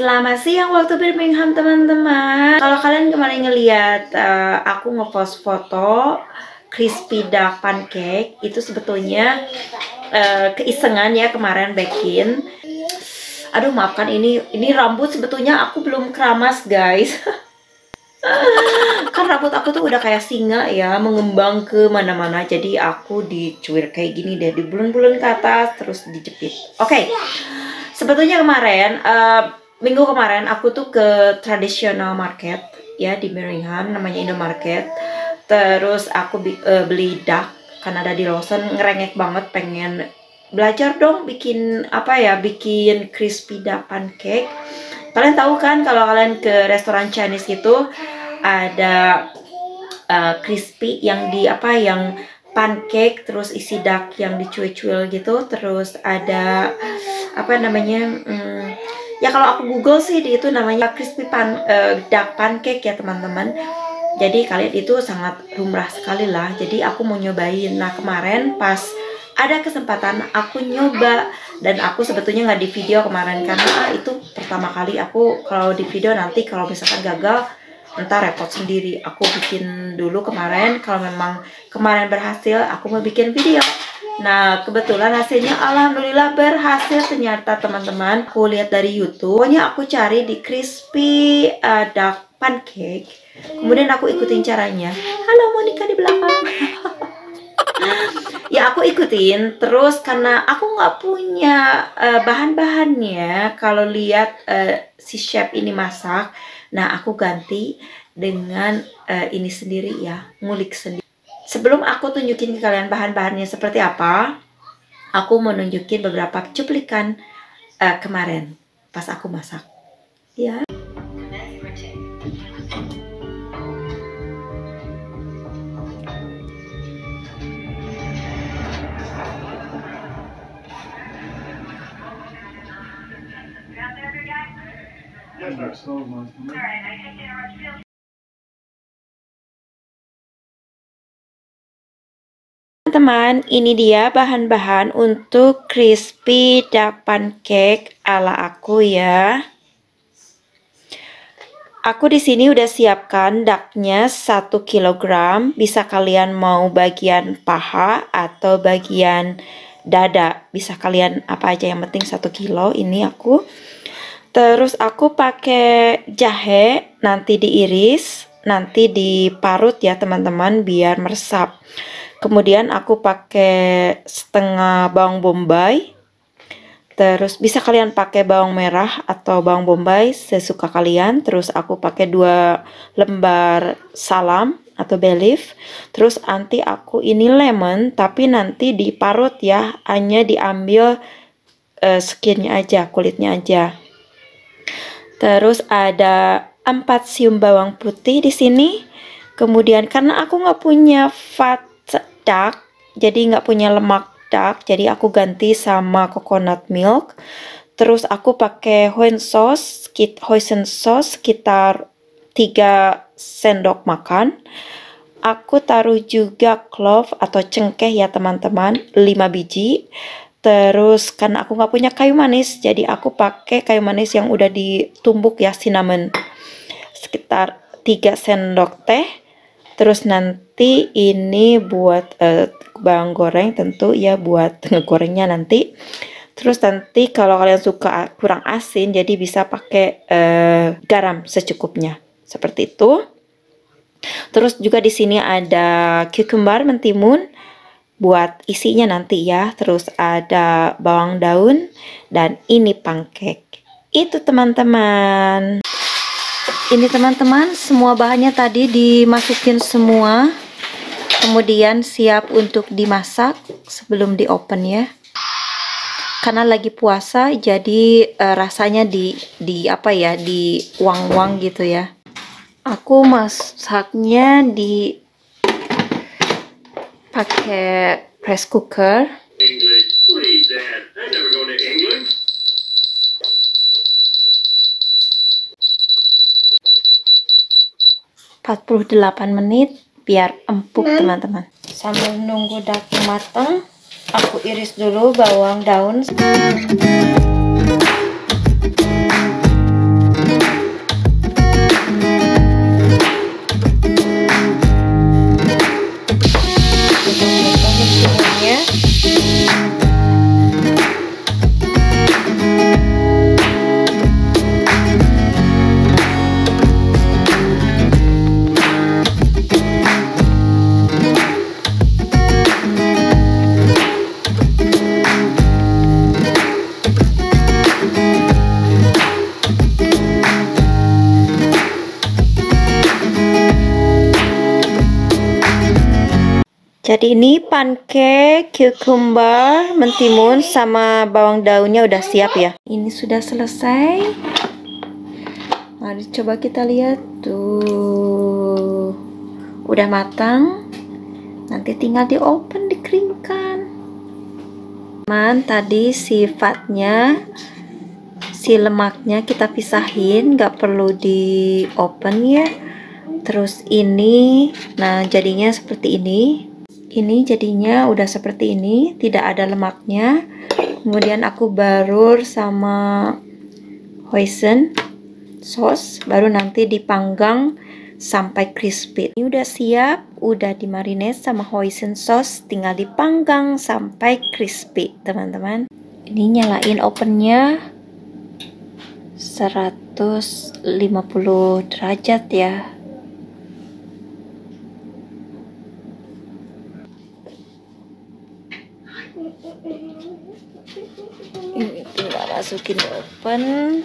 Selamat siang waktu Birmingham teman-teman. Kalau kalian kemarin ngeliat aku ngepost foto crispy duck pancake, itu sebetulnya keisengan ya kemarin bakin. Aduh maafkan ini rambut sebetulnya aku belum keramas guys. Kan rambut aku tuh udah kayak singa ya, mengembang ke mana-mana. Jadi aku dicuir kayak gini deh, dibulun-bulun ke atas terus dijepit. Oke. Sebetulnya kemarin minggu kemarin aku tuh ke traditional market ya di Meringham, namanya Indomarket. Terus aku beli duck karena ada di Lawson, ngerengek banget pengen belajar dong bikin apa ya, bikin crispy duck pancake. Kalian tahu kan kalau kalian ke restoran Chinese gitu ada crispy yang di apa, yang pancake terus isi duck yang dicuil-cuil gitu. Terus ada apa namanya? Ya kalau aku Google sih itu namanya crispy duck pancake ya teman-teman. Jadi kalian itu sangat lumrah sekali lah. Jadi aku mau nyobain. Nah kemarin pas ada kesempatan aku nyoba, dan aku sebetulnya nggak di video kemarin karena itu pertama kali aku. Kalau di video nanti kalau misalkan gagal ntar repot sendiri. Aku bikin dulu kemarin, kalau memang kemarin berhasil aku mau bikin video. Nah kebetulan hasilnya alhamdulillah berhasil ternyata teman-teman. Aku lihat dari YouTube, pokoknya aku cari di crispy duck pancake, kemudian aku ikutin caranya. Halo Monica di belakang. Ya aku ikutin terus karena aku nggak punya bahan-bahannya. Kalau lihat si chef ini masak, nah aku ganti dengan ini sendiri ya, ngulik sendiri. Sebelum aku tunjukin ke kalian bahan-bahannya seperti apa, aku mau nunjukin beberapa cuplikan kemarin pas aku masak. Ya. Teman-teman, ini dia bahan-bahan untuk crispy duck pancake ala aku ya. Aku di sini udah siapkan ducknya 1 kg. Bisa kalian mau bagian paha atau bagian dada. Bisa kalian apa aja yang penting 1 kilo ini aku. Terus aku pakai jahe, nanti diiris, nanti diparut ya teman-teman biar meresap. Kemudian aku pakai setengah bawang bombay. Terus bisa kalian pakai bawang merah atau bawang bombay sesuka kalian. Terus aku pakai 2 lembar salam atau bay leaf. Terus nanti aku ini lemon, tapi nanti diparut ya, hanya diambil skinnya aja, kulitnya aja. Terus ada 4 siung bawang putih di sini. Kemudian karena aku nggak punya fat duck, jadi nggak punya lemak duck, jadi aku ganti sama coconut milk. Terus aku pakai hoisin sauce sekitar 3 sendok makan. Aku taruh juga clove atau cengkeh ya teman-teman, 5 biji. Terus karena aku nggak punya kayu manis, jadi aku pakai kayu manis yang udah ditumbuk ya, cinnamon sekitar 3 sendok teh. Terus nanti ini buat bawang goreng tentu ya, buat ngegorengnya nanti. Terus nanti kalau kalian suka kurang asin, jadi bisa pakai garam secukupnya, seperti itu. Terus juga di sini ada cucumber mentimun buat isinya nanti ya. Terus ada bawang daun, dan ini pancake. Itu teman-teman. Ini teman-teman, semua bahannya tadi dimasukin semua, kemudian siap untuk dimasak sebelum di open ya. Karena lagi puasa, jadi rasanya di apa ya, di uang-uang gitu ya. Aku masaknya di pakai press cooker. Empat 48 menit biar empuk teman-teman. Sambil nunggu daging matang, aku iris dulu bawang daun. Jadi ini pancake cucumber mentimun sama bawang daunnya udah siap ya. Ini sudah selesai. Mari coba kita lihat. Tuh. Udah matang. Nanti tinggal di open, dikeringkan. Man, tadi sifatnya si lemaknya kita pisahin, nggak perlu di open ya. Terus ini, nah jadinya seperti ini. Ini jadinya udah seperti ini, tidak ada lemaknya. Kemudian aku barur sama hoisin sauce, baru nanti dipanggang sampai crispy. Ini udah siap, udah dimarinate sama hoisin sauce, tinggal dipanggang sampai crispy, teman-teman. Ini nyalain ovennya 150 derajat ya. Ini tinggal masukin ke oven.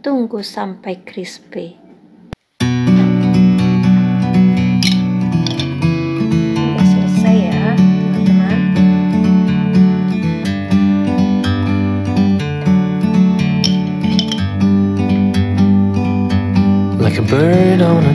Tunggu sampai crispy. Bird on a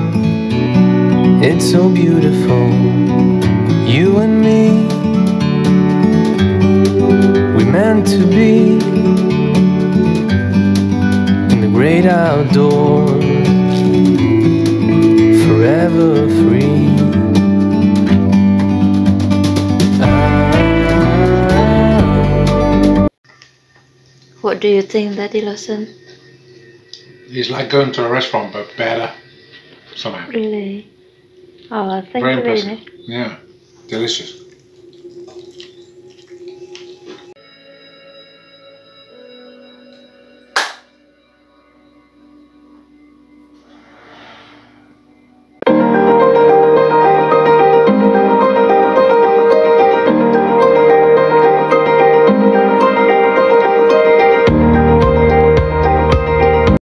It's so beautiful, you and me. We meant to be in the great outdoor, forever free. What do you think, Daddy Lawson? It's like going to a restaurant, but better somehow. Really? Oh, thank you very much. Yeah, delicious.